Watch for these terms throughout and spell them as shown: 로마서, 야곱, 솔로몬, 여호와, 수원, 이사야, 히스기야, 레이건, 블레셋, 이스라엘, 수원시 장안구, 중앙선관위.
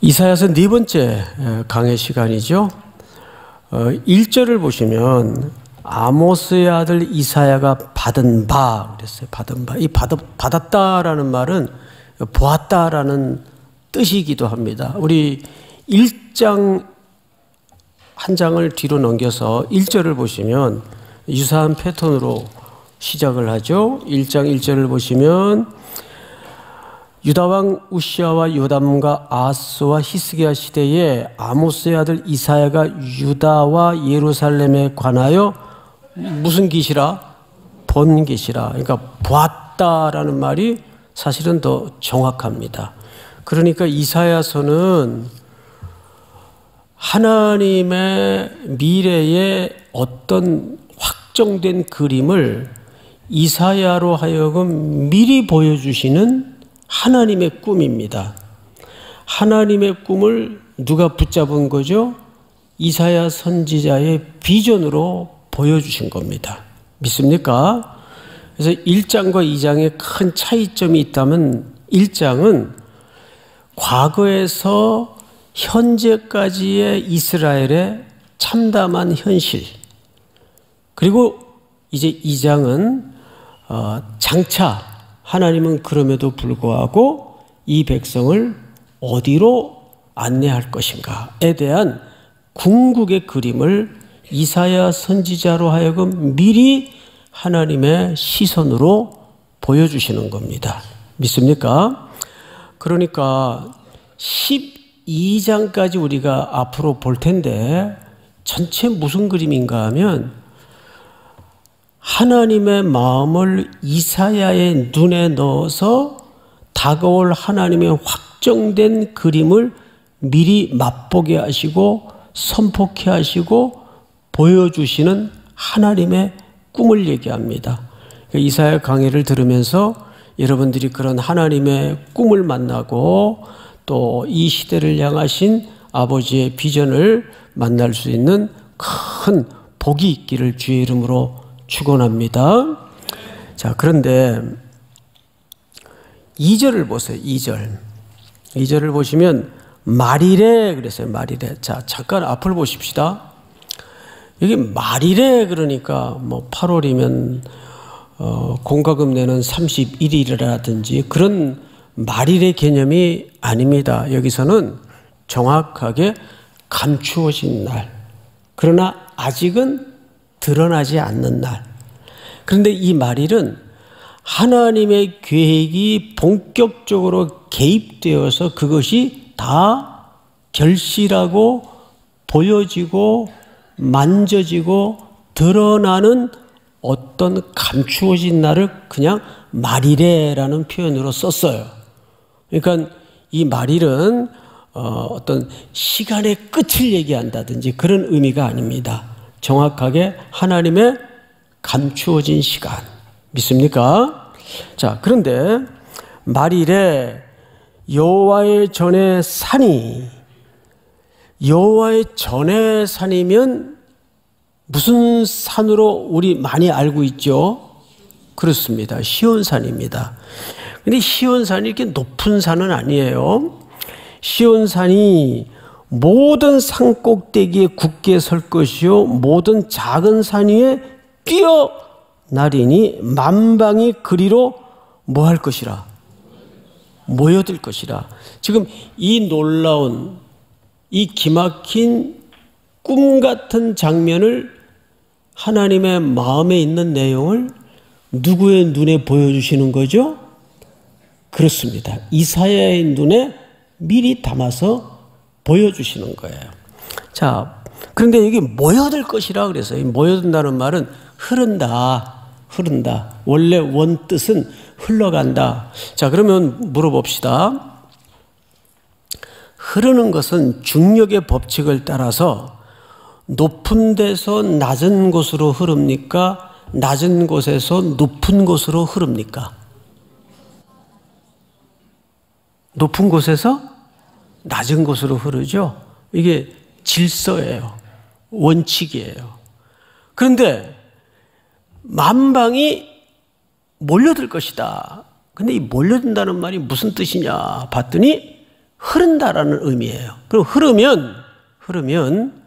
이사야서 네 번째 강의 시간이죠. 1절을 보시면 아모스의 아들 이사야가 받은 바 그랬어요. 받은 바. 이 받았다라는 말은 보았다라는 뜻이기도 합니다. 우리 1장 한 장을 뒤로 넘겨서 1절을 보시면 유사한 패턴으로 시작을 하죠. 1장 1절을 보시면 유다왕 우시아와 요담과 아하스와 히스기야 시대에 아모스의 아들 이사야가 유다와 예루살렘에 관하여 무슨 계시라? 본 계시라. 그러니까 보았다라는 말이 사실은 더 정확합니다. 그러니까 이사야서는 하나님의 미래의 어떤 확정된 그림을 이사야로 하여금 미리 보여주시는 하나님의 꿈입니다. 하나님의 꿈을 누가 붙잡은 거죠? 이사야 선지자의 비전으로 보여주신 겁니다. 믿습니까? 그래서 1장과 2장에 큰 차이점이 있다면 1장은 과거에서 현재까지의 이스라엘의 참담한 현실, 그리고 이제 2장은 장차 하나님은 그럼에도 불구하고 이 백성을 어디로 안내할 것인가에 대한 궁극의 그림을 이사야 선지자로 하여금 미리 하나님의 시선으로 보여주시는 겁니다. 믿습니까? 그러니까 12장까지 우리가 앞으로 볼 텐데 전체 무슨 그림인가 하면 하나님의 마음을 이사야의 눈에 넣어서 다가올 하나님의 확정된 그림을 미리 맛보게 하시고 선포케 하시고 보여주시는 하나님의 꿈을 얘기합니다. 이사야 강의를 들으면서 여러분들이 그런 하나님의 꿈을 만나고 또 이 시대를 향하신 아버지의 비전을 만날 수 있는 큰 복이 있기를 주의 이름으로 축원합니다. 자, 그런데 2절을 보세요. 2절을 보시면 말이래 그랬어요. 말이래. 자, 잠깐 앞을 보십시다. 여기 말이래 그러니까 뭐 8월이면 공과금 내는 31일이라든지 그런 말이래 개념이 아닙니다. 여기서는 정확하게 감추어진 날. 그러나 아직은 드러나지 않는 날. 그런데 이 말일은 하나님의 계획이 본격적으로 개입되어서 그것이 다 결실하고 보여지고 만져지고 드러나는 어떤 감추어진 날을 그냥 말일에라는 표현으로 썼어요. 그러니까 이 말일은 어떤 시간의 끝을 얘기한다든지 그런 의미가 아닙니다. 정확하게 하나님의 감추어진 시간. 믿습니까? 자, 그런데 말이래 여호와의 전의 산이, 여호와의 전의 산이면 무슨 산으로 우리 많이 알고 있죠? 그렇습니다. 시온산입니다. 근데 시온산이 이렇게 높은 산은 아니에요. 시온산이 모든 산 꼭대기에 굳게 설 것이요 모든 작은 산 위에 뛰어나리니 만방이 그리로 뭐 할 것이라? 모여들 것이라. 지금 이 놀라운 이 기막힌 꿈 같은 장면을 하나님의 마음에 있는 내용을 누구의 눈에 보여주시는 거죠? 그렇습니다. 이사야의 눈에 미리 담아서 보여주시는 거예요. 자, 그런데 여기 모여들 것이라 그래서 이 모여든다는 말은 흐른다, 흐른다. 원래 원 뜻은 흘러간다. 자, 그러면 물어봅시다. 흐르는 것은 중력의 법칙을 따라서 높은 데서 낮은 곳으로 흐릅니까? 낮은 곳에서 높은 곳으로 흐릅니까? 높은 곳에서 낮은 곳으로 흐르죠. 이게 질서예요. 원칙이에요. 그런데 만방이 몰려들 것이다. 근데 이 몰려든다는 말이 무슨 뜻이냐 봤더니 흐른다라는 의미예요. 그럼 흐르면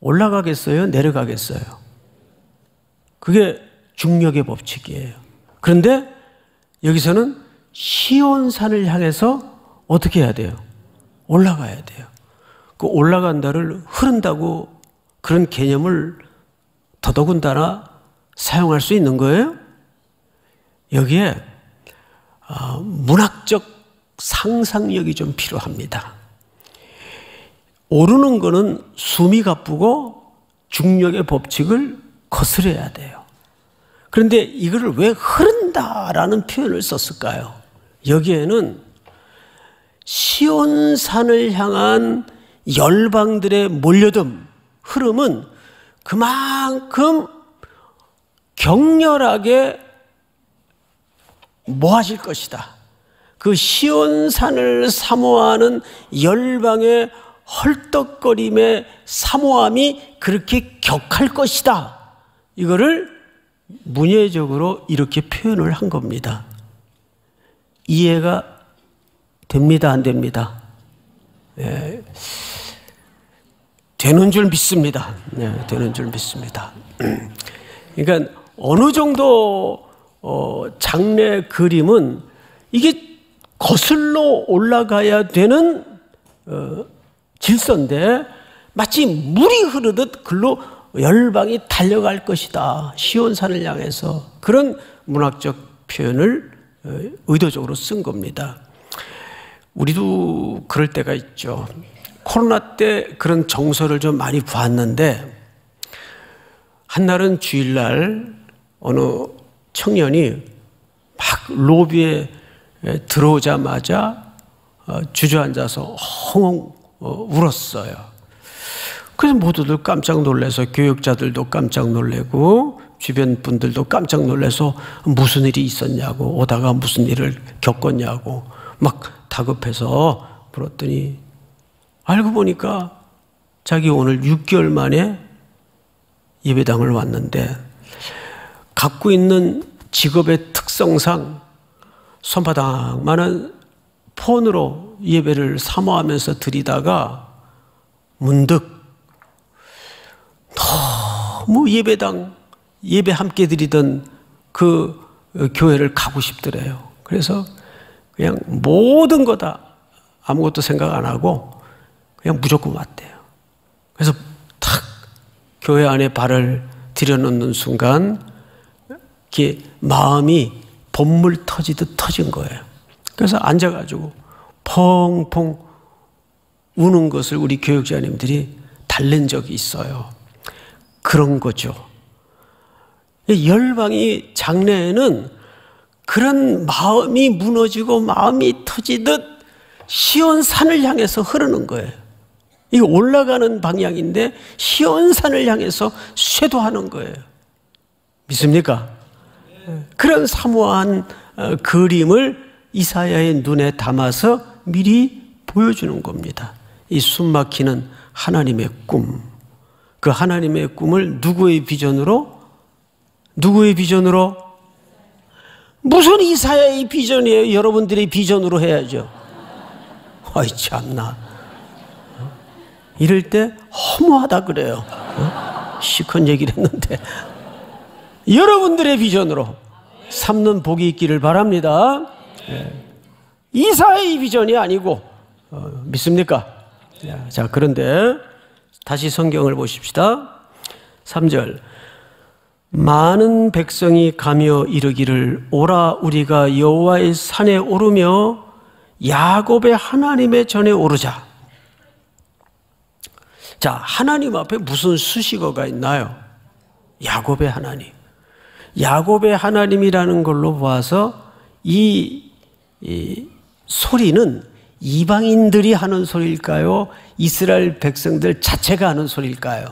올라가겠어요? 내려가겠어요? 그게 중력의 법칙이에요. 그런데 여기서는 시온산을 향해서 어떻게 해야 돼요? 올라가야 돼요. 그 올라간다를 흐른다고 그런 개념을 더더군다나 사용할 수 있는 거예요. 여기에 문학적 상상력이 좀 필요합니다. 오르는 거는 숨이 가쁘고 중력의 법칙을 거스려야 돼요. 그런데 이거를 왜 흐른다라는 표현을 썼을까요? 여기에는 시온산을 향한 열방들의 몰려듦, 흐름은 그만큼 격렬하게 모아질 것이다. 그 시온산을 사모하는 열방의 헐떡거림의 사모함이 그렇게 격할 것이다. 이거를 문예적으로 이렇게 표현을 한 겁니다. 이해가 됩니다, 안 됩니다? 예. 되는 줄 믿습니다. 예, 되는 줄 믿습니다. 그러니까 어느 정도 장래 그림은 이게 거슬러 올라가야 되는 질서인데 마치 물이 흐르듯 글로 열방이 달려갈 것이다. 시온산을 향해서 그런 문학적 표현을 의도적으로 쓴 겁니다. 우리도 그럴 때가 있죠. 코로나 때 그런 정서를 좀 많이 봤는데 한날은 주일날 어느 청년이 막 로비에 들어오자마자 주저앉아서 엉엉 울었어요. 그래서 모두들 깜짝 놀라서 교육자들도 깜짝 놀라고 주변 분들도 깜짝 놀라서 무슨 일이 있었냐고 오다가 무슨 일을 겪었냐고 막 다급해서 물었더니 알고 보니까 자기 오늘 6개월 만에 예배당을 왔는데 갖고 있는 직업의 특성상 손바닥만한 폰으로 예배를 사모하면서 드리다가 문득 너무 예배당 예배 함께 드리던 그 교회를 가고 싶더래요. 그래서 그냥 모든 거 다 아무것도 생각 안 하고 그냥 무조건 왔대요. 그래서 탁 교회 안에 발을 들여놓는 순간 이렇게 마음이 봇물 터지듯 터진 거예요. 그래서 앉아가지고 펑펑 우는 것을 우리 교육자님들이 달랜 적이 있어요. 그런 거죠. 열방이 장래에는 그런 마음이 무너지고 마음이 터지듯 시온산을 향해서 흐르는 거예요. 이게 올라가는 방향인데 시온산을 향해서 쇄도하는 거예요. 믿습니까? 그런 사모한 그림을 이사야의 눈에 담아서 미리 보여주는 겁니다. 이 숨막히는 하나님의 꿈. 그 하나님의 꿈을 누구의 비전으로? 누구의 비전으로? 무슨 이사야의 비전이에요? 여러분들의 비전으로 해야죠. 아이 참나. 이럴 때 허무하다 그래요. 시큰 얘기를 했는데. 여러분들의 비전으로 삼는 복이 있기를 바랍니다. 이사야의 비전이 아니고 믿습니까? 자, 그런데 다시 성경을 보십시다. 3절 많은 백성이 가며 이르기를 오라 우리가 여호와의 산에 오르며 야곱의 하나님의 전에 오르자. 자, 하나님 앞에 무슨 수식어가 있나요? 야곱의 하나님. 야곱의 하나님이라는 걸로 봐서 이 소리는 이방인들이 하는 소리일까요? 이스라엘 백성들 자체가 하는 소리일까요?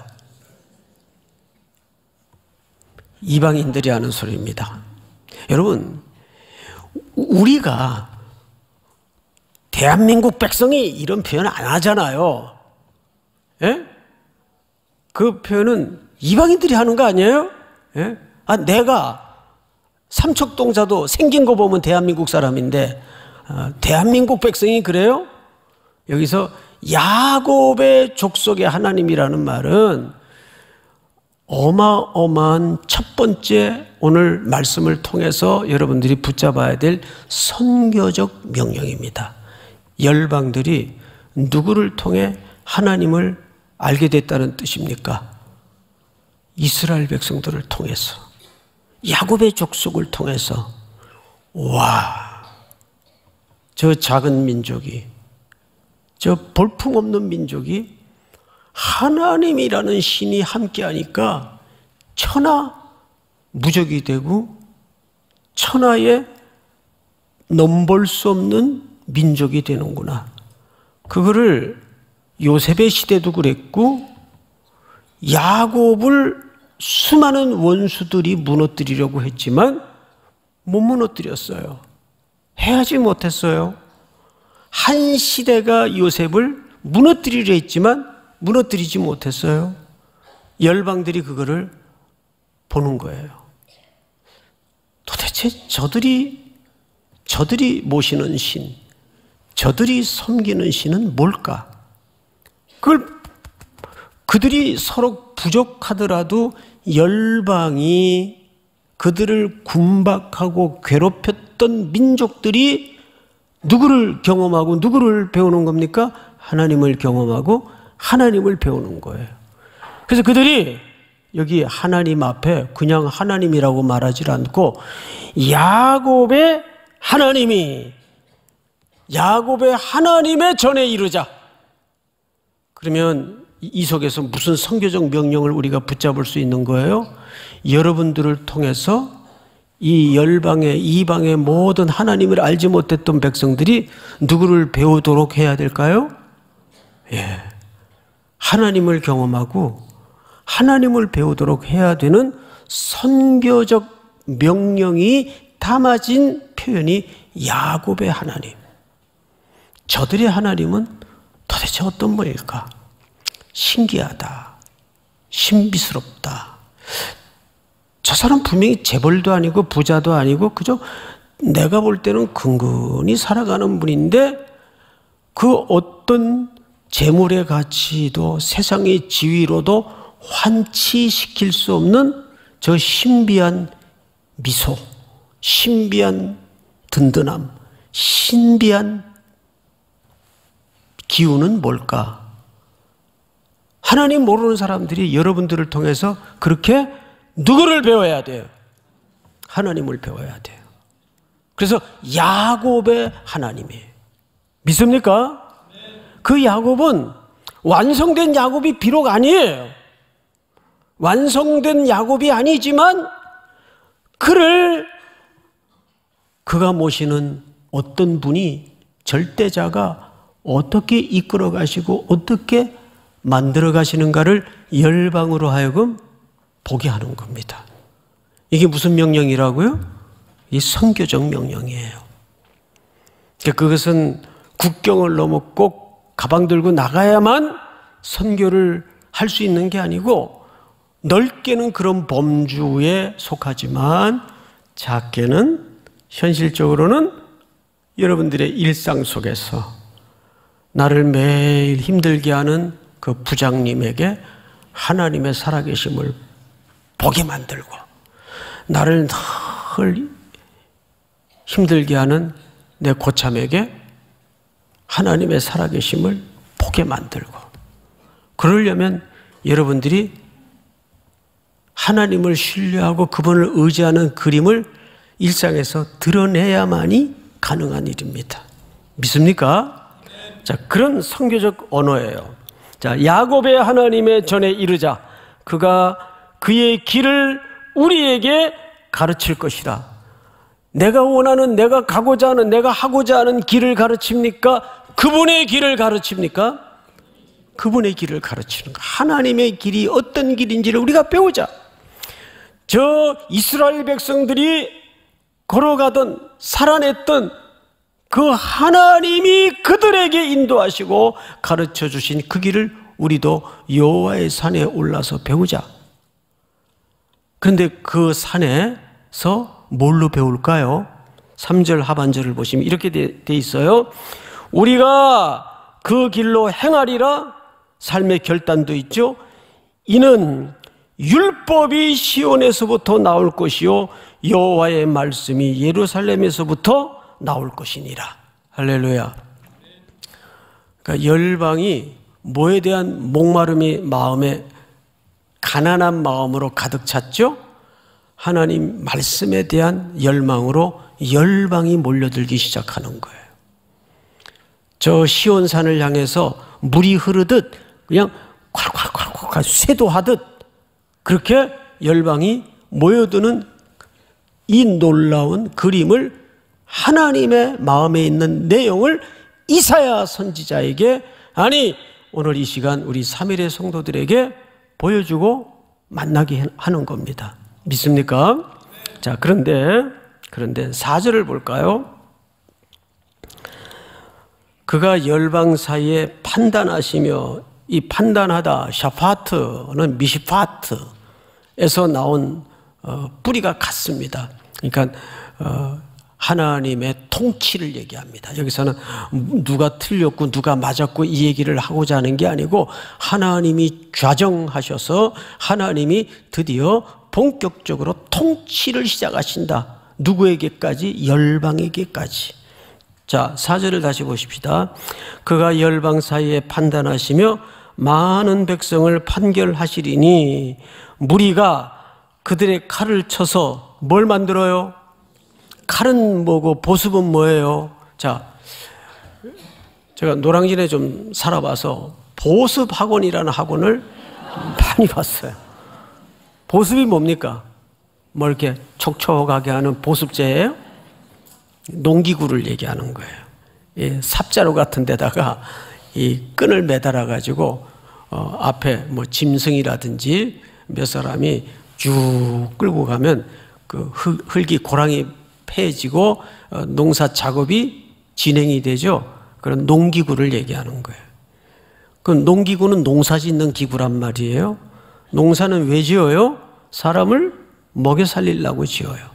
이방인들이 하는 소리입니다. 여러분, 우리가 대한민국 백성이 이런 표현 안 하잖아요. 예? 그 표현은 이방인들이 하는 거 아니에요? 예? 아, 내가 삼척동자도 생긴 거 보면 대한민국 사람인데 대한민국 백성이 그래요? 여기서 야곱의 족속의 하나님이라는 말은 어마어마한 첫 번째 오늘 말씀을 통해서 여러분들이 붙잡아야 될 선교적 명령입니다. 열방들이 누구를 통해 하나님을 알게 됐다는 뜻입니까? 이스라엘 백성들을 통해서, 야곱의 족속을 통해서. 와, 저 작은 민족이, 저 볼품없는 민족이 하나님이라는 신이 함께하니까 천하 무적이 되고 천하에 넘볼 수 없는 민족이 되는구나. 그거를 요셉의 시대도 그랬고 야곱을 수많은 원수들이 무너뜨리려고 했지만 못 무너뜨렸어요. 해하지 못했어요. 한 시대가 요셉을 무너뜨리려 했지만 무너뜨리지 못했어요. 열방들이 그거를 보는 거예요. 도대체 저들이 모시는 신, 저들이 섬기는 신은 뭘까? 그들이 서로 부족하더라도 열방이 그들을 군박하고 괴롭혔던 민족들이 누구를 경험하고 누구를 배우는 겁니까? 하나님을 경험하고 하나님을 배우는 거예요. 그래서 그들이 여기 하나님 앞에 그냥 하나님이라고 말하지 않고 야곱의 하나님이, 야곱의 하나님의 전에 이르자. 그러면 이 속에서 무슨 선교적 명령을 우리가 붙잡을 수 있는 거예요? 여러분들을 통해서 이 열방의, 이방의 모든 하나님을 알지 못했던 백성들이 누구를 배우도록 해야 될까요? 예, 하나님을 경험하고 하나님을 배우도록 해야 되는 선교적 명령이 담아진 표현이 야곱의 하나님. 저들의 하나님은 도대체 어떤 분일까? 신기하다, 신비스럽다. 저 사람 분명히 재벌도 아니고 부자도 아니고 그저 내가 볼 때는 근근히 살아가는 분인데 그 어떤 재물의 가치도 세상의 지위로도 환치시킬 수 없는 저 신비한 미소, 신비한 든든함, 신비한 기운은 뭘까? 하나님 모르는 사람들이 여러분들을 통해서 그렇게 누구를 배워야 돼요? 하나님을 배워야 돼요. 그래서 야곱의 하나님이에요. 믿습니까? 그 야곱은 완성된 야곱이 비록 아니에요. 완성된 야곱이 아니지만 그가 모시는 어떤 분이, 절대자가 어떻게 이끌어 가시고 어떻게 만들어 가시는가를 열방으로 하여금 보게 하는 겁니다. 이게 무슨 명령이라고요? 이 선교적 명령이에요. 그것은 국경을 넘어 꼭 가방 들고 나가야만 선교를 할 수 있는 게 아니고, 넓게는 그런 범주에 속하지만 작게는 현실적으로는 여러분들의 일상 속에서 나를 매일 힘들게 하는 그 부장님에게 하나님의 살아계심을 보게 만들고, 나를 늘 힘들게 하는 내 고참에게 하나님의 살아계심을 보게 만들고. 그러려면 여러분들이 하나님을 신뢰하고 그분을 의지하는 그림을 일상에서 드러내야만이 가능한 일입니다. 믿습니까? 자, 그런 선교적 언어예요. 자, 야곱의 하나님의 전에 이르자 그가 그의 길을 우리에게 가르칠 것이라. 내가 원하는, 내가 가고자 하는, 내가 하고자 하는 길을 가르칩니까? 그분의 길을 가르칩니까? 그분의 길을 가르치는 거예요. 하나님의 길이 어떤 길인지를 우리가 배우자. 저 이스라엘 백성들이 걸어가던, 살아냈던 그 하나님이 그들에게 인도하시고 가르쳐 주신 그 길을 우리도 여호와의 산에 올라서 배우자. 그런데 그 산에서 뭘로 배울까요? 3절 하반절을 보시면 이렇게 돼 있어요. 우리가 그 길로 행하리라 삶의 결단도 있죠. 이는 율법이 시온에서부터 나올 것이요 여호와의 말씀이 예루살렘에서부터 나올 것이니라. 할렐루야. 그러니까 열방이 뭐에 대한 목마름이 마음에 가난한 마음으로 가득 찼죠? 하나님 말씀에 대한 열망으로 열방이 몰려들기 시작하는 거예요. 저 시온산을 향해서 물이 흐르듯 그냥 콸콸콸콸 쇄도하듯 그렇게 열방이 모여드는 이 놀라운 그림을 하나님의 마음에 있는 내용을 이사야 선지자에게, 아니 오늘 이 시간 우리 3일의 성도들에게 보여주고 만나게 하는 겁니다. 믿습니까? 자, 그런데 4절을 볼까요? 그가 열방 사이에 판단하시며, 이 판단하다 샤파트는 미시파트에서 나온 뿌리가 같습니다. 그러니까 하나님의 통치를 얘기합니다. 여기서는 누가 틀렸고 누가 맞았고 이 얘기를 하고자 하는 게 아니고 하나님이 좌정하셔서 하나님이 드디어 본격적으로 통치를 시작하신다. 누구에게까지? 열방에게까지. 자, 4절을 다시 보십시다. 그가 열방 사이에 판단하시며 많은 백성을 판결하시리니 무리가 그들의 칼을 쳐서 뭘 만들어요? 칼은 뭐고 보습은 뭐예요? 자, 제가 노량진에 좀 살아봐서 보습학원이라는 학원을 많이 봤어요. 보습이 뭡니까? 뭐 이렇게 촉촉하게 하는 보습제예요? 농기구를 얘기하는 거예요. 예, 삽자루 같은 데다가 이 끈을 매달아 가지고 앞에 뭐 짐승이라든지 몇 사람이 쭉 끌고 가면 그 흙이 고랑이 해지고 농사 작업이 진행이 되죠. 그런 농기구를 얘기하는 거예요. 그럼 농기구는 농사 짓는 기구란 말이에요. 농사는 왜 지어요? 사람을 먹여 살리려고 지어요.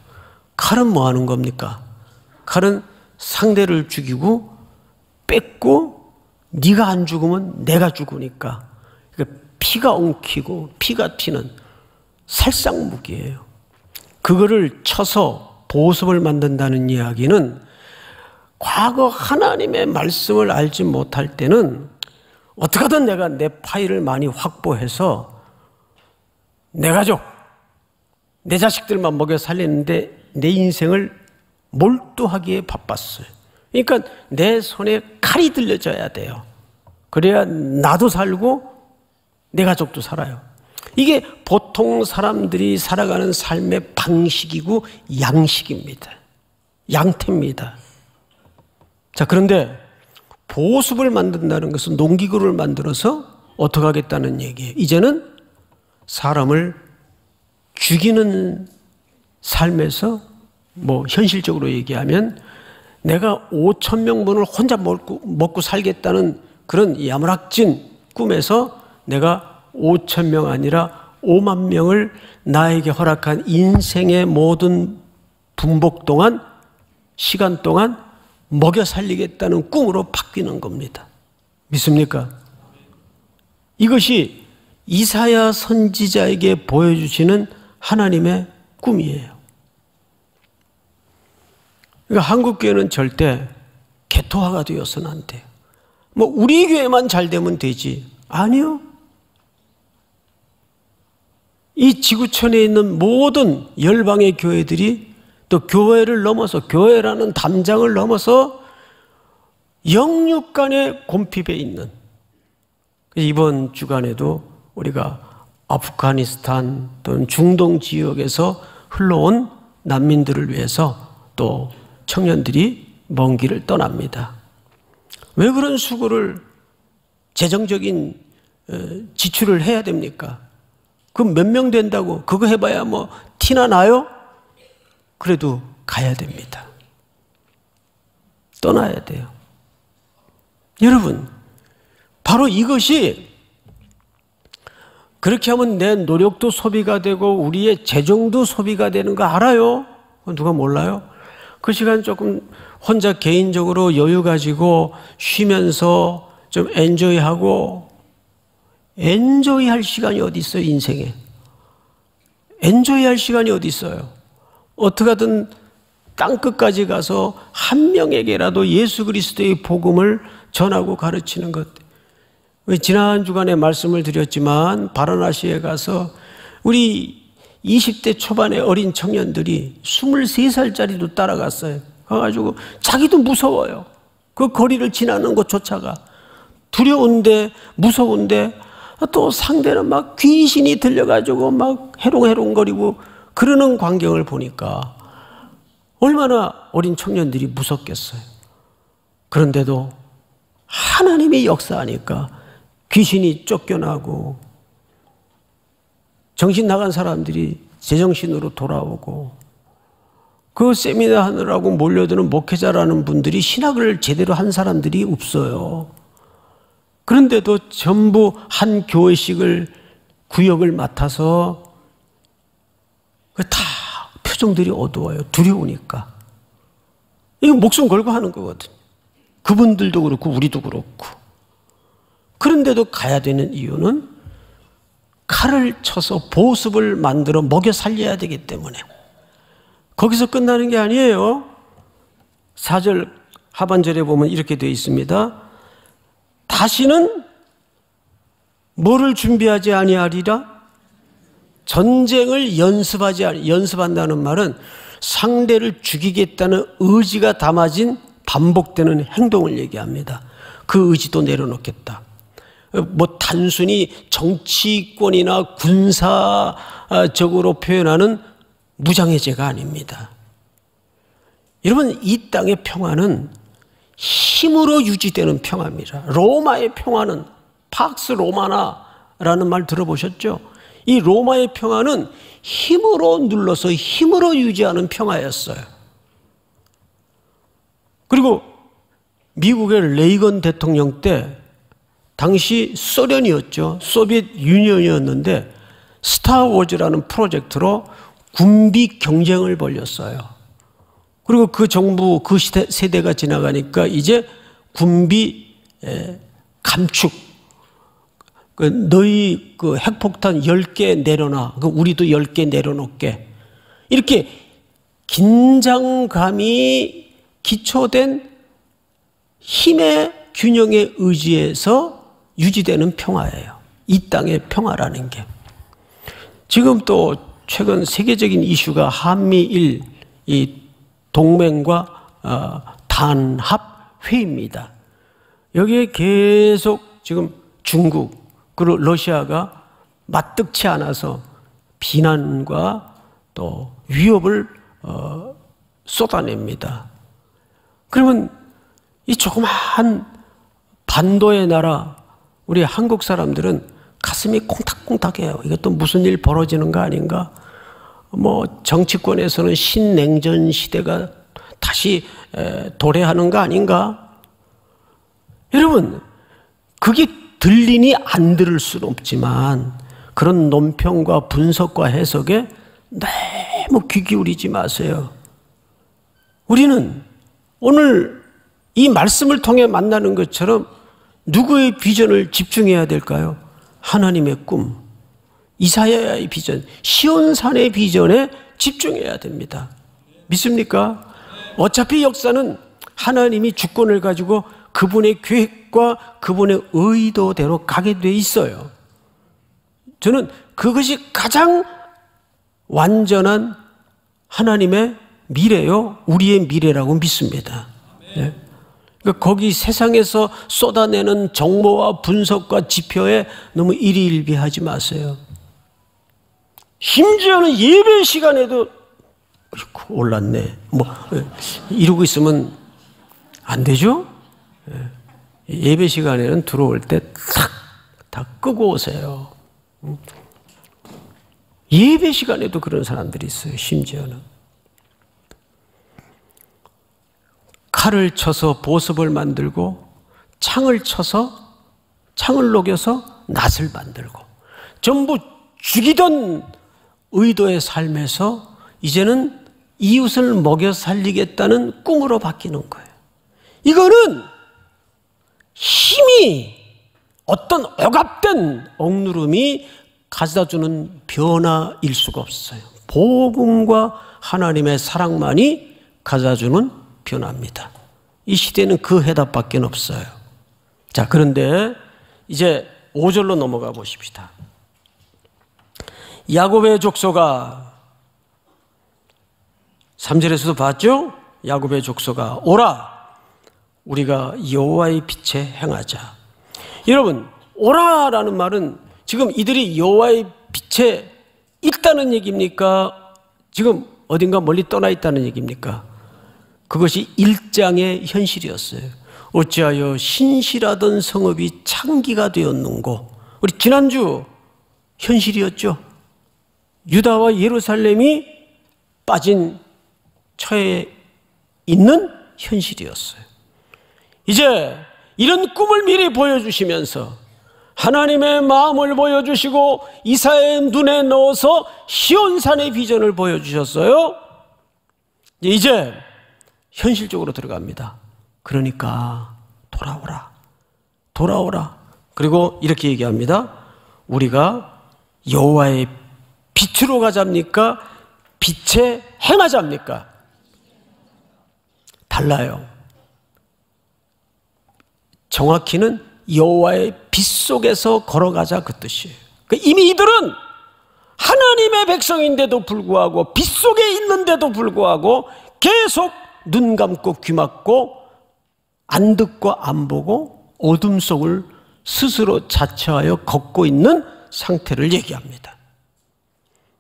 칼은 뭐 하는 겁니까? 칼은 상대를 죽이고 뺏고 네가 안 죽으면 내가 죽으니까. 그러니까 피가 엉키고 피가 튀는 살상무기예요. 그거를 쳐서 보습을 만든다는 이야기는 과거 하나님의 말씀을 알지 못할 때는 어떻게든 내가 내 파일을 많이 확보해서 내 가족, 내 자식들만 먹여 살리는데 내 인생을 몰두하기에 바빴어요. 그러니까 내 손에 칼이 들려져야 돼요. 그래야 나도 살고 내 가족도 살아요. 이게 보통 사람들이 살아가는 삶의 방식이고 양식입니다. 양태입니다. 자, 그런데 보습을 만든다는 것은 농기구를 만들어서 어떻게 하겠다는 얘기예요. 이제는 사람을 죽이는 삶에서 뭐 현실적으로 얘기하면 내가 5,000명분을 혼자 먹고 살겠다는 그런 야무락진 꿈에서 내가 5,000명 아니라 5만 명을 나에게 허락한 인생의 모든 분복 동안, 시간 동안 먹여 살리겠다는 꿈으로 바뀌는 겁니다. 믿습니까? 이것이 이사야 선지자에게 보여주시는 하나님의 꿈이에요. 그러니까 한국교회는 절대 개토화가 되어서는 안 돼요. 뭐 우리 교회만 잘 되면 되지. 아니요. 이 지구촌에 있는 모든 열방의 교회들이 또 교회를 넘어서, 교회라는 담장을 넘어서 영육 간의 곰핍에 있는, 이번 주간에도 우리가 아프가니스탄 또는 중동 지역에서 흘러온 난민들을 위해서 또 청년들이 먼 길을 떠납니다. 왜 그런 수고를, 재정적인 지출을 해야 됩니까? 그럼 몇 명 된다고 그거 해봐야 뭐 티나 나요? 그래도 가야 됩니다. 떠나야 돼요. 여러분, 바로 이것이 그렇게 하면 내 노력도 소비가 되고 우리의 재정도 소비가 되는 거 알아요? 누가 몰라요? 그 시간 조금 혼자 개인적으로 여유 가지고 쉬면서 좀 엔조이하고, 엔조이할 시간이 어디 있어요? 인생에 엔조이할 시간이 어디 있어요? 어떻게든 땅끝까지 가서 한 명에게라도 예수 그리스도의 복음을 전하고 가르치는 것. 지난 주간에 말씀을 드렸지만 바라나시에 가서 우리 20대 초반의 어린 청년들이 23살짜리도 따라갔어요. 가가지고 자기도 무서워요. 그 거리를 지나는 것조차가 두려운데 무서운데, 또 상대는 막 귀신이 들려가지고 막 해롱해롱거리고 그러는 광경을 보니까 얼마나 어린 청년들이 무섭겠어요. 그런데도 하나님의 역사하니까 귀신이 쫓겨나고 정신 나간 사람들이 제정신으로 돌아오고, 그 세미나 하느라고 몰려드는 목회자라는 분들이 신학을 제대로 한 사람들이 없어요. 그런데도 전부 한 교회씩을 구역을 맡아서 다 표정들이 어두워요. 두려우니까. 이거 목숨 걸고 하는 거거든요. 그분들도 그렇고 우리도 그렇고. 그런데도 가야 되는 이유는 칼을 쳐서 보습을 만들어 먹여 살려야 되기 때문에. 거기서 끝나는 게 아니에요. 4절 하반절에 보면 이렇게 되어 있습니다. 다시는 뭐를 준비하지 아니하리라? 전쟁을 연습하지 아니. 연습한다는 말은 상대를 죽이겠다는 의지가 담아진 반복되는 행동을 얘기합니다. 그 의지도 내려놓겠다. 뭐 단순히 정치권이나 군사적으로 표현하는 무장해제가 아닙니다. 여러분, 이 땅의 평화는 힘으로 유지되는 평화입니다. 로마의 평화는 팍스 로마나라는 말 들어보셨죠? 이 로마의 평화는 힘으로 눌러서 힘으로 유지하는 평화였어요. 그리고 미국의 레이건 대통령 때 당시 소련이었죠. 소비엣 유니언이었는데 스타워즈라는 프로젝트로 군비 경쟁을 벌였어요. 그리고 그 정부, 그 세대가 지나가니까 이제 군비 감축, 너희 그 핵폭탄 10개 내려놔, 우리도 10개 내려놓게, 이렇게 긴장감이 기초된 힘의 균형에 의지해서 유지되는 평화예요. 이 땅의 평화라는 게. 지금 또 최근 세계적인 이슈가 한미일 이 동맹과 단합 회의입니다. 여기에 계속 지금 중국 그리고 러시아가 맞뜩치 않아서 비난과 또 위협을 쏟아냅니다. 그러면 이 조그마한 반도의 나라 우리 한국 사람들은 가슴이 콩닥콩닥해요. 이것도 무슨 일 벌어지는 거 아닌가? 뭐 정치권에서는 신냉전 시대가 다시 도래하는 거 아닌가? 여러분, 그게 들리니 안 들을 수는 없지만 그런 논평과 분석과 해석에 너무 귀 기울이지 마세요. 우리는 오늘 이 말씀을 통해 만나는 것처럼 누구의 비전을 집중해야 될까요? 하나님의 꿈, 이사야의 비전, 시온산의 비전에 집중해야 됩니다. 믿습니까? 어차피 역사는 하나님이 주권을 가지고 그분의 계획과 그분의 의도대로 가게 돼 있어요. 저는 그것이 가장 완전한 하나님의 미래요, 우리의 미래라고 믿습니다. 네. 거기 세상에서 쏟아내는 정보와 분석과 지표에 너무 일희일비하지 마세요. 심지어는 예배 시간에도 올랐네 뭐 이러고 있으면 안 되죠? 예배 시간에는 들어올 때 탁 다 끄고 오세요. 예배 시간에도 그런 사람들이 있어요. 심지어는 칼을 쳐서 보습을 만들고 창을 쳐서 창을 녹여서 낫을 만들고, 전부 죽이던 의도의 삶에서 이제는 이웃을 먹여 살리겠다는 꿈으로 바뀌는 거예요. 이거는 힘이, 어떤 억압된 억누름이 가져다주는 변화일 수가 없어요. 복음과 하나님의 사랑만이 가져다주는 변화입니다. 이 시대는 그 해답밖에 없어요. 자, 그런데 이제 5절로 넘어가 보십시다. 야곱의 족속아, 3절에서도 봤죠? 야곱의 족속아 오라, 우리가 여호와의 빛에 행하자. 여러분, 오라라는 말은 지금 이들이 여호와의 빛에 있다는 얘기입니까? 지금 어딘가 멀리 떠나 있다는 얘기입니까? 그것이 일장의 현실이었어요. 어찌하여 신실하던 성읍이 창기가 되었는고. 우리 지난주 현실이었죠. 유다와 예루살렘이 빠진 처에 있는 현실이었어요. 이제 이런 꿈을 미리 보여주시면서 하나님의 마음을 보여주시고 이사야의 눈에 넣어서 시온산의 비전을 보여주셨어요. 이제 현실적으로 들어갑니다. 그러니까 돌아오라, 돌아오라. 그리고 이렇게 얘기합니다. 우리가 여호와의 빛으로 가자입니까? 빛에 행하자입니까? 달라요. 정확히는 여호와의 빛 속에서 걸어가자, 그 뜻이에요. 그러니까 이미 이들은 하나님의 백성인데도 불구하고, 빛 속에 있는데도 불구하고 계속 눈 감고 귀 막고 안 듣고 안 보고 어둠 속을 스스로 자처하여 걷고 있는 상태를 얘기합니다.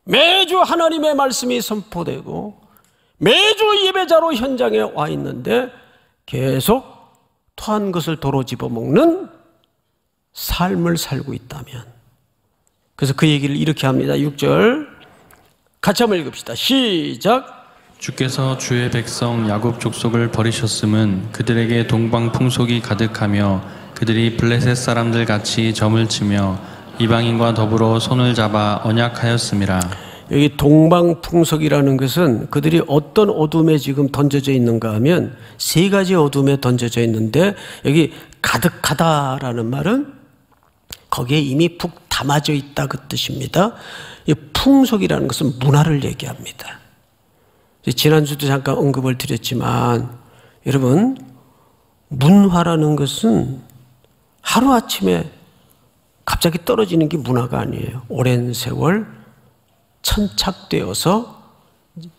매주 하나님의 말씀이 선포되고 매주 예배자로 현장에 와 있는데 계속 토한 것을 도로 집어먹는 삶을 살고 있다면. 그래서 그 얘기를 이렇게 합니다. 6절 같이 한번 읽읍시다. 시작. 주께서 주의 백성 야곱 족속을 버리셨음은 그들에게 동방 풍속이 가득하며 그들이 블레셋 사람들 같이 점을 치며 이방인과 더불어 손을 잡아 언약하였음이라. 여기 동방 풍속이라는 것은 그들이 어떤 어둠에 지금 던져져 있는가 하면 세 가지 어둠에 던져져 있는데, 여기 가득하다라는 말은 거기에 이미 푹 담아져 있다, 그 뜻입니다. 이 풍속이라는 것은 문화를 얘기합니다. 지난주도 잠깐 언급을 드렸지만 여러분, 문화라는 것은 하루아침에 갑자기 떨어지는 게 문화가 아니에요. 오랜 세월 천착되어서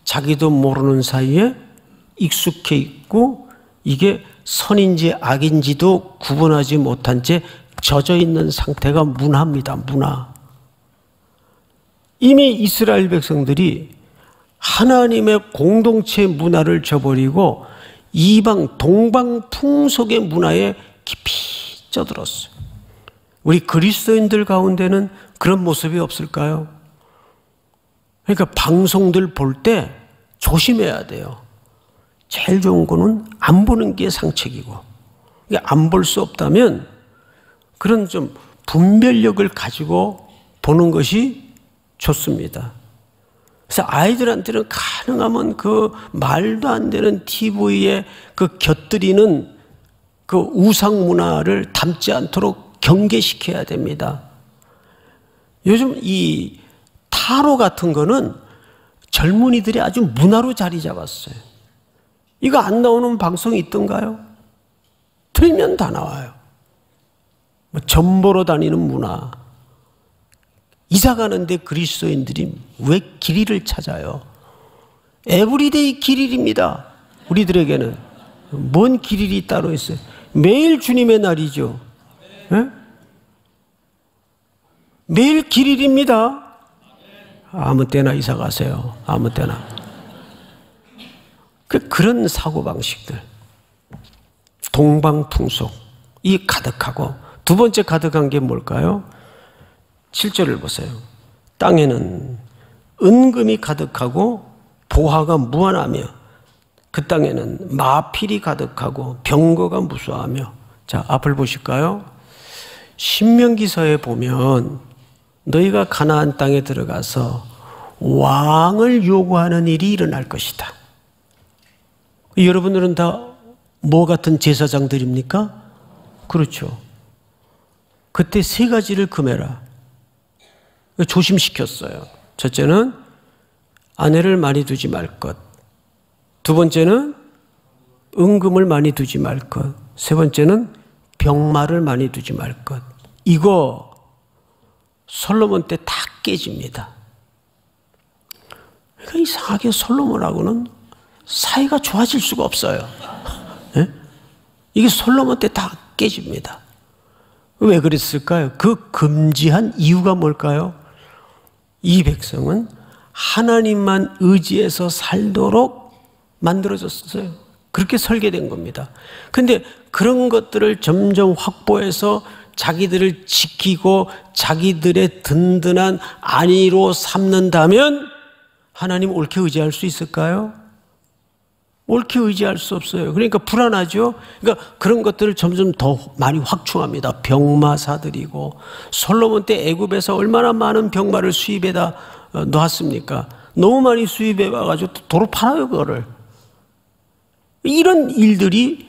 자기도 모르는 사이에 익숙해 있고 이게 선인지 악인지도 구분하지 못한 채 젖어 있는 상태가 문화입니다. 문화. 이미 이스라엘 백성들이 하나님의 공동체 문화를 저버리고 이방 동방 풍속의 문화에 깊이 져들었어요. 우리 그리스도인들 가운데는 그런 모습이 없을까요? 그러니까 방송들 볼 때 조심해야 돼요. 제일 좋은 거는 안 보는 게 상책이고, 안 볼 수 없다면 그런 좀 분별력을 가지고 보는 것이 좋습니다. 그래서 아이들한테는 가능하면 그 말도 안 되는 TV에 그 곁들이는 그 우상 문화를 담지 않도록 경계시켜야 됩니다. 요즘 이 타로 같은 거는 젊은이들이 아주 문화로 자리 잡았어요. 이거 안 나오는 방송이 있던가요? 틀면 다 나와요. 뭐 점보러 다니는 문화. 이사 가는데 그리스도인들이 왜 길이를 찾아요? 에브리데이 길일입니다. 우리들에게는. 뭔 길일이 따로 있어요? 매일 주님의 날이죠. 네? 매일 길일입니다. 아무 때나 이사 가세요. 아무 때나. 그런 사고방식들. 동방풍속이 가득하고, 두 번째 가득한 게 뭘까요? 7절을 보세요. 땅에는 은금이 가득하고 보화가 무한하며 그 땅에는 마필이 가득하고 병거가 무수하며. 자, 앞을 보실까요? 신명기서에 보면 너희가 가나안 땅에 들어가서 왕을 요구하는 일이 일어날 것이다. 여러분들은 다 뭐 같은 제사장들입니까? 그렇죠. 그때 세 가지를 금해라. 조심시켰어요. 첫째는 아내를 많이 두지 말 것. 두 번째는 은금을 많이 두지 말 것. 세 번째는 병마를 많이 두지 말 것. 이거 솔로몬 때 다 깨집니다. 그러니까 이상하게 솔로몬하고는 사이가 좋아질 수가 없어요. 네? 이게 솔로몬 때 다 깨집니다. 왜 그랬을까요? 그 금지한 이유가 뭘까요? 이 백성은 하나님만 의지해서 살도록 만들어졌어요. 그렇게 설계된 겁니다. 그런데 그런 것들을 점점 확보해서 자기들을 지키고 자기들의 든든한 안위로 삼는다면 하나님 옳게 의지할 수 있을까요? 옳게 의지할 수 없어요. 그러니까 불안하죠. 그러니까 그런 것들을 점점 더 많이 확충합니다. 병마 사들이고, 솔로몬 때 애굽에서 얼마나 많은 병마를 수입해다 놓았습니까? 너무 많이 수입해가지고 도로 팔아요, 그거를. 이런 일들이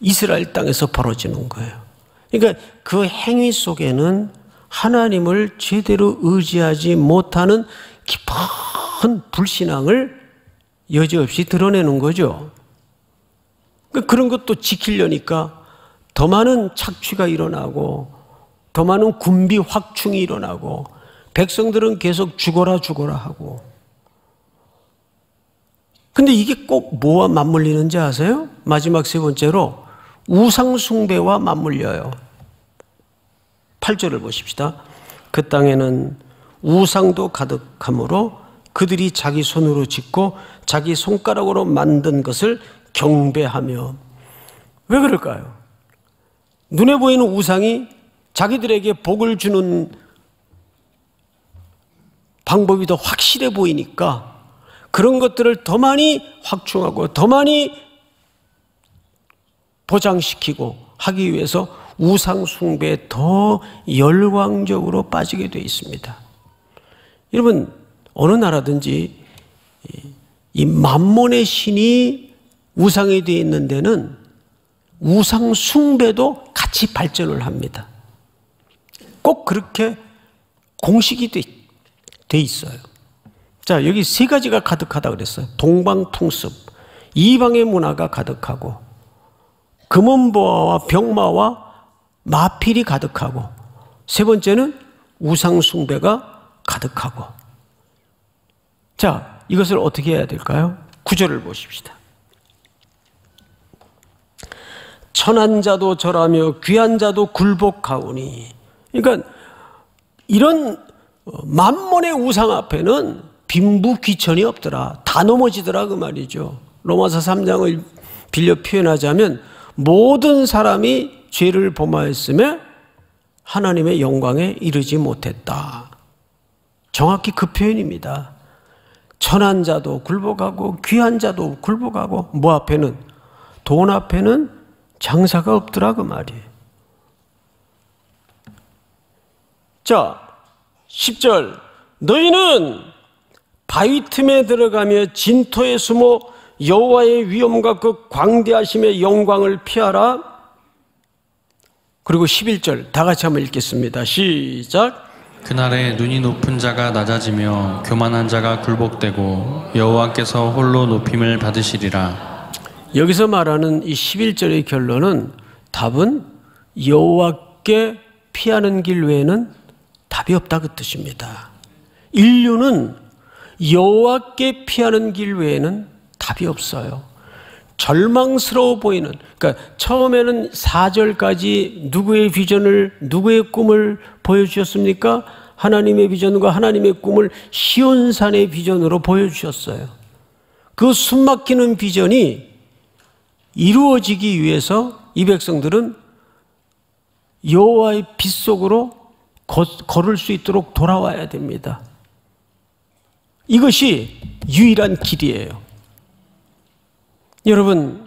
이스라엘 땅에서 벌어지는 거예요. 그러니까 그 행위 속에는 하나님을 제대로 의지하지 못하는 깊은 불신앙을 여지없이 드러내는 거죠. 그러니까 그런 것도 지키려니까 더 많은 착취가 일어나고 더 많은 군비 확충이 일어나고 백성들은 계속 죽어라 죽어라 하고. 근데 이게 꼭 뭐와 맞물리는지 아세요? 마지막 세 번째로 우상 숭배와 맞물려요. 8절을 보십시다. 그 땅에는 우상도 가득하므로 그들이 자기 손으로 짓고 자기 손가락으로 만든 것을 경배하며. 왜 그럴까요? 눈에 보이는 우상이 자기들에게 복을 주는 방법이 더 확실해 보이니까 그런 것들을 더 많이 확충하고 더 많이 보장시키고 하기 위해서 우상 숭배에 더 열광적으로 빠지게 돼 있습니다. 여러분, 어느 나라든지 이 만몬의 신이 우상이 되어 있는 데는 우상 숭배도 같이 발전을 합니다. 꼭 그렇게 공식이 돼 있어요. 자, 여기 세 가지가 가득하다 그랬어요. 동방풍습, 이방의 문화가 가득하고 금은보화와 병마와 마필이 가득하고 세 번째는 우상 숭배가 가득하고. 자, 이것을 어떻게 해야 될까요? 9절을 보십시다. 천한 자도 절하며 귀한 자도 굴복하오니. 그러니까 이런 만몬의 우상 앞에는 빈부귀천이 없더라. 다 넘어지더라 그 말이죠. 로마서 3장을 빌려 표현하자면 모든 사람이 죄를 범하였음에 하나님의 영광에 이르지 못했다. 정확히 그 표현입니다. 천한 자도 굴복하고 귀한 자도 굴복하고 뭐 앞에는, 돈 앞에는 장사가 없더라 그 말이에요. 자, 10절. 너희는 바위 틈에 들어가며 진토에 숨어 여호와의 위엄과 그 광대하심의 영광을 피하라. 그리고 11절 다 같이 한번 읽겠습니다. 시작. 그날에 눈이 높은 자가 낮아지며 교만한 자가 굴복되고 여호와께서 홀로 높임을 받으시리라. 여기서 말하는 이 11절의 결론은, 답은 여호와께 피하는 길 외에는 답이 없다 그 뜻입니다. 인류는 여호와께 피하는 길 외에는 답이 없어요. 절망스러워 보이는, 그러니까 처음에는 4절까지 누구의 비전을, 누구의 꿈을 보여주셨습니까? 하나님의 비전과 하나님의 꿈을 시온산의 비전으로 보여주셨어요. 그 숨막히는 비전이 이루어지기 위해서 이 백성들은 여호와의 빛 속으로 걸을 수 있도록 돌아와야 됩니다. 이것이 유일한 길이에요. 여러분,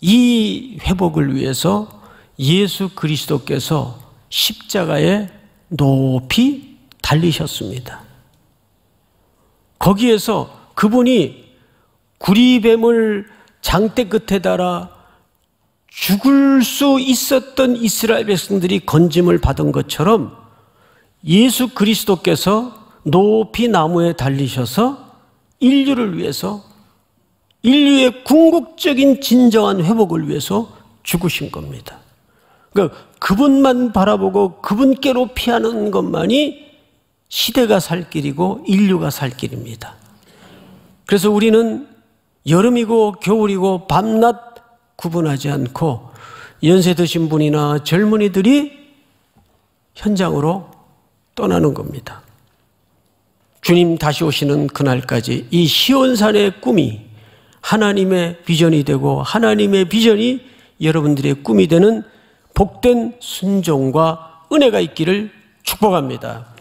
이 회복을 위해서 예수 그리스도께서 십자가에 높이 달리셨습니다. 거기에서 그분이 구리뱀을 장대 끝에 달아 죽을 수 있었던 이스라엘 백성들이 건짐을 받은 것처럼 예수 그리스도께서 높이 나무에 달리셔서 인류를 위해서, 인류의 궁극적인 진정한 회복을 위해서 죽으신 겁니다. 그러니까 그분만 바라보고 그분께로 피하는 것만이 시대가 살 길이고 인류가 살 길입니다. 그래서 우리는 여름이고 겨울이고 밤낮 구분하지 않고 연세 드신 분이나 젊은이들이 현장으로 떠나는 겁니다. 주님 다시 오시는 그날까지 이 시온산의 꿈이 하나님의 비전이 되고, 하나님의 비전이 여러분들의 꿈이 되는 복된 순종과 은혜가 있기를 축복합니다.